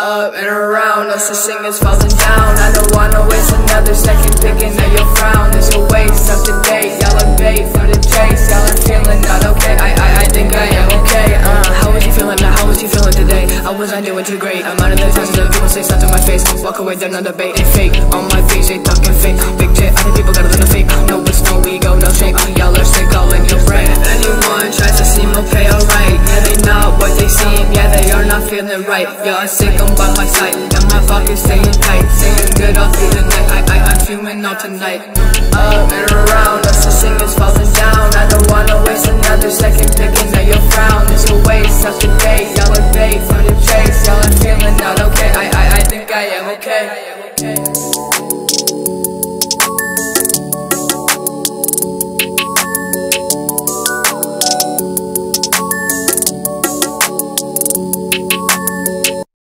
up and around us, the singers falling down. I don't wanna waste another second picking at your frown. It's a waste of the day, y'all are bait for the chase. Y'all are feeling not okay, I think I am okay. How was you feeling now, how was you feeling today? I wasn't doing too great, I'm out of the touches of people say stuff to my face. Walk away, they're not a bait, they fake. On my face, they talking fake, big shit, I think people gotta live a fake. No, it's no ego, no shame, y'all are sick all in your brain. Anyone tries to seem okay, alright, yeah they not what they seem, yeah they are not feeling right. Y'all sick, I'm by my side, and my pocket's staying tight. Singing good all through the night, I'm fuming all tonight. Up and around us, the singers falling down. I don't wanna waste another second picking at your frown. It's a waste of the day, y'all are bait for the chase, y'all are feeling